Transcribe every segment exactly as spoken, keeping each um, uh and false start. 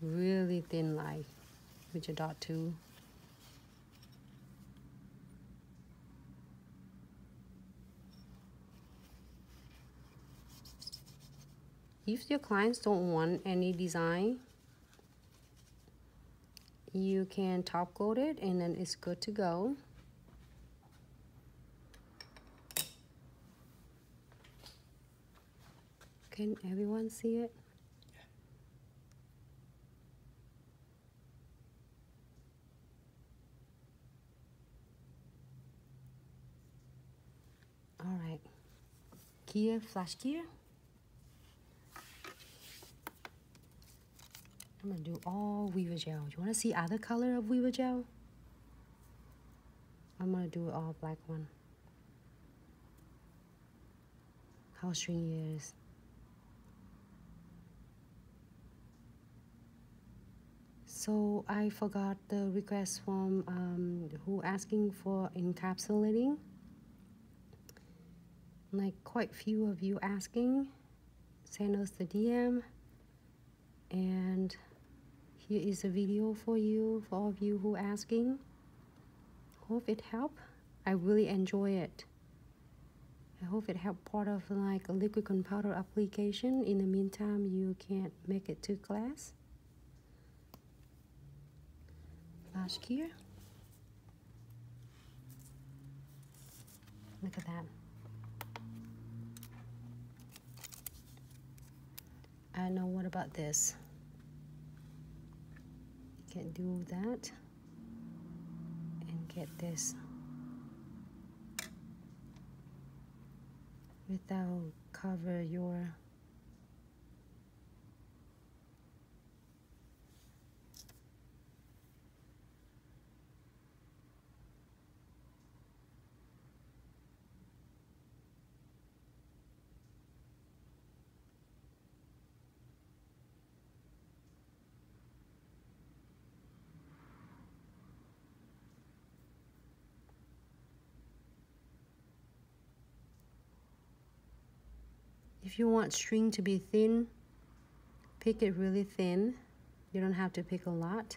really thin line with your dot tool. If your clients don't want any design, you can top coat it and then it's good to go. Can everyone see it? Yeah. All right, gear, flash gear. I'm gonna do all Weaver Gel. You wanna see other color of Weaver Gel? I'm gonna do all black one. How stringy it is. So I forgot the request from um, who asking for encapsulating. Like quite few of you asking. Send us the D M. And here is a video for you, for all of you who are asking. Hope it helped. I really enjoy it. I hope it helped part of like a liquid and powder application. In the meantime, you can't make it to class. Flash gear. Look at that. I know, what about this? Can do that and get this without cover your . If you want string to be thin, pick it really thin. You don't have to pick a lot.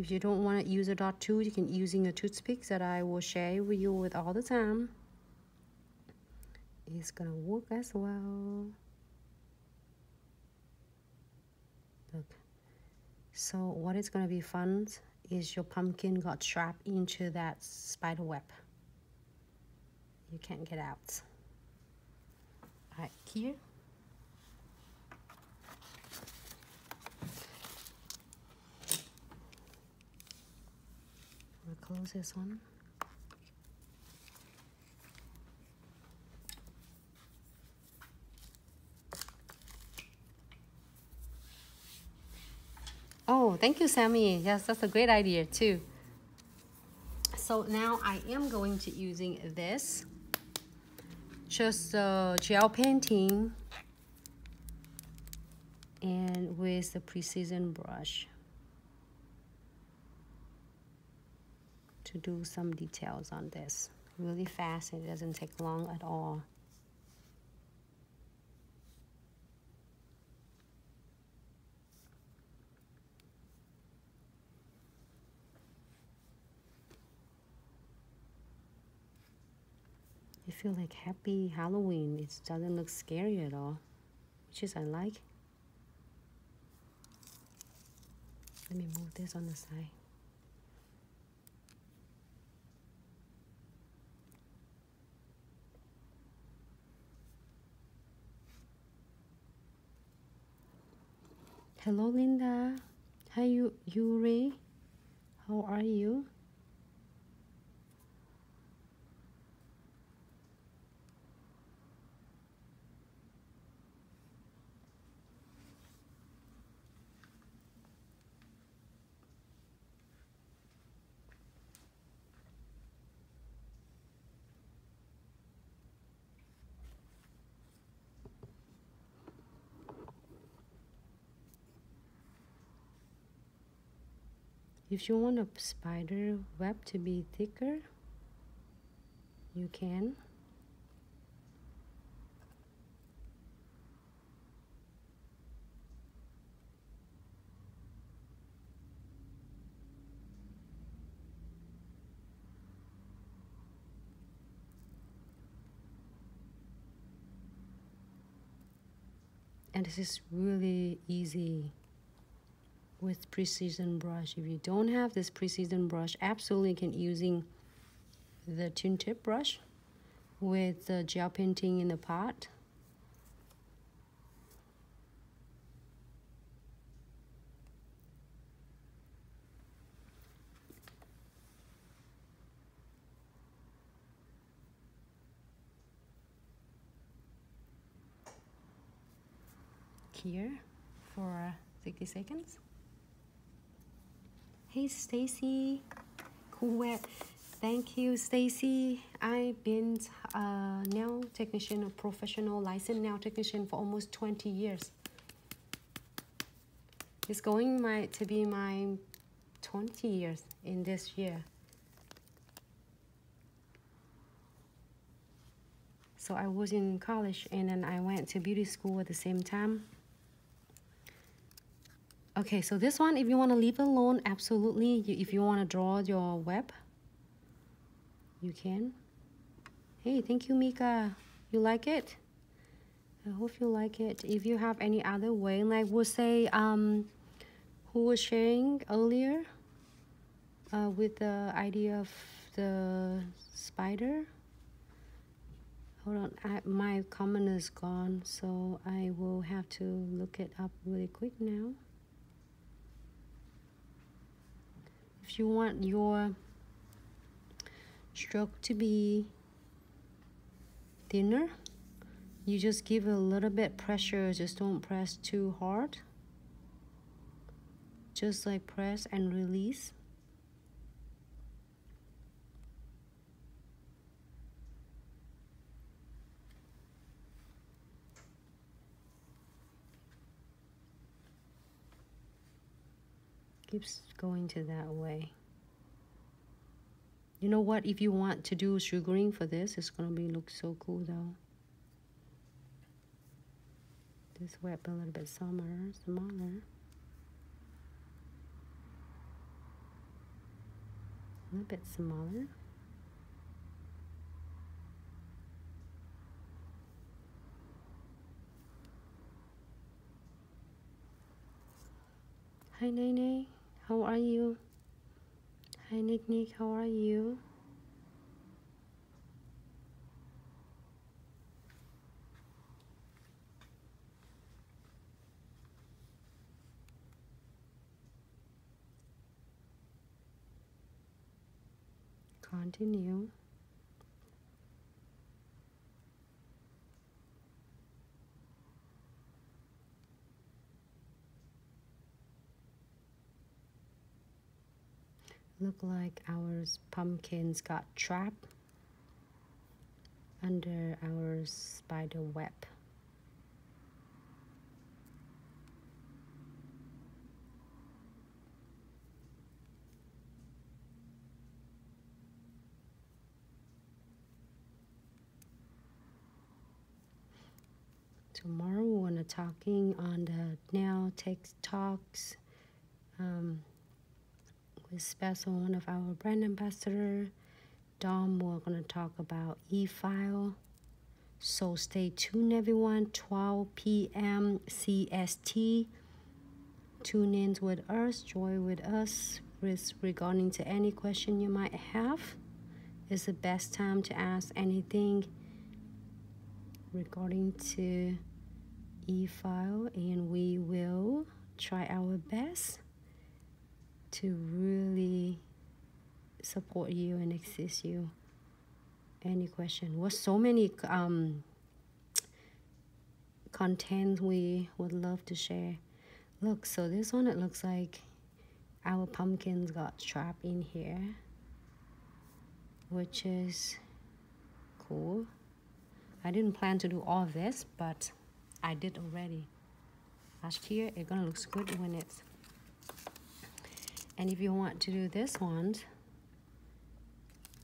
If you don't want to use a dot tool, you can using a toothpick that I will share with you with all the time. It's gonna work as well. Look. So what is gonna be fun is your pumpkin got trapped into that spider web. You can't get out. All right, here. We'll close this one. Oh, thank you, Sammy. Yes, that's a great idea too. So now I am going to using this, just uh, gel painting, and with the precision brush to do some details on this. Really fast, and it doesn't take long at all. I feel like happy Halloween. It doesn't look scary at all, which is I like. Let me move this on the side. Hello, Linda. Hi, you, Yuri. How are you? If you want a spider web to be thicker, you can. And this is really easy with precision brush. If you don't have this precision brush, absolutely can using the thin tip brush with the gel painting in the pot. Here for sixty seconds. Hey Stacy, cool. Thank you, Stacy. I've been a nail technician, a professional licensed nail technician for almost twenty years. It's going my to be my twenty years in this year. So I was in college and then I went to beauty school at the same time. Okay, so this one, if you want to leave it alone, absolutely. You, if you want to draw your web, you can. Hey, thank you, Mika. You like it? I hope you like it. If you have any other way, like we'll say, um, who was sharing earlier uh, with the idea of the spider. Hold on, I, my comment is gone, so I will have to look it up really quick now. If you want your stroke to be thinner, you just give a little bit pressure, just don't press too hard, just like press and release. Keeps going to that way. You know what, if you want to do sugaring for this, it's gonna be look so cool though. This web a little bit smaller, smaller. A little bit smaller. Hi Nene, how are you? Hi Nick Nick, how are you? Continue. Look like our pumpkins got trapped under our spider web. Tomorrow we're gonna talking on the Nail Tech Talks. Um, With special one of our brand ambassador, Dom, we're gonna talk about e-file. So stay tuned everyone, twelve P M C S T. Tune in with us, join with us with regarding to any question you might have. It's the best time to ask anything regarding to e-file, and we will try our best to really support you and assist you. Any question? Well, so many um, content we would love to share. Look, so this one, it looks like our pumpkins got trapped in here, which is cool. I didn't plan to do all this, but I did already. Last year, it's gonna look good when it's And if you want to do this one,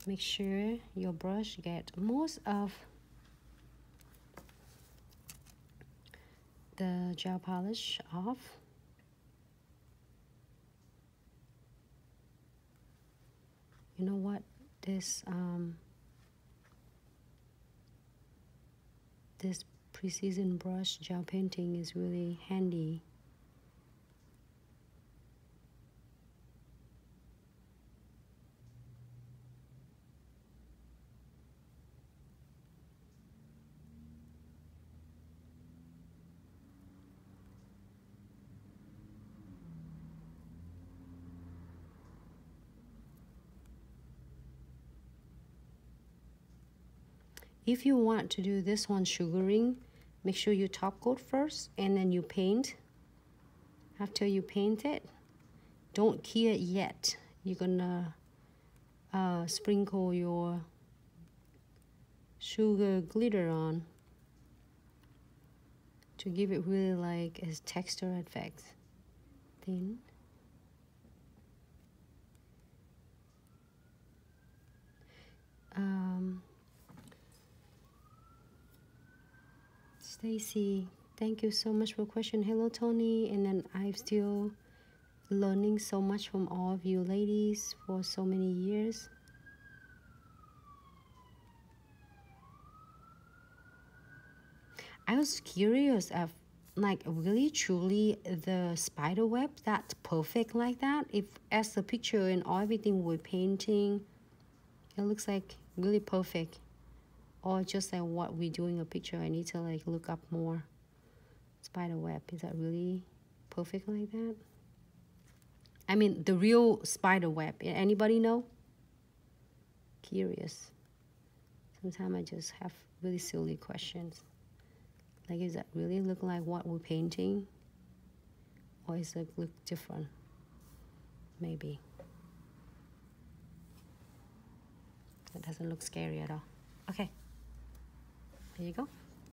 make sure your brush get most of the gel polish off. You know what, this um, this precision brush gel painting is really handy. If you want to do this one sugaring, make sure you top coat first and then you paint. After you paint it, don't cure it yet. You're gonna uh, sprinkle your sugar glitter on to give it really like a texture effect. Then um, Stacy, thank you so much for the question. Hello, Tony. And then I'm still learning so much from all of you ladies for so many years. I was curious if, like, really, truly, the spider web that's perfect like that. If as the picture and everything we're painting, it looks like really perfect. Or just like what we do in a picture, I need to like look up more. Spider web, is that really perfect like that? I mean, the real spider web, anybody know? Curious. Sometimes I just have really silly questions. Like, is that really look like what we're painting? Or is it look different? Maybe. That doesn't look scary at all. Okay. There you go.